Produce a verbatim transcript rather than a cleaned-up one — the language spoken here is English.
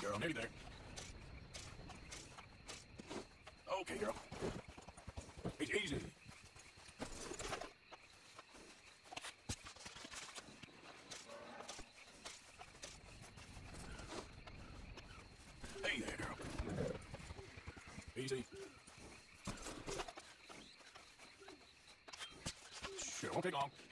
girl. Nearly there. Okay, girl. It's easy. Hey there, girl. Easy. Sure, won't take long.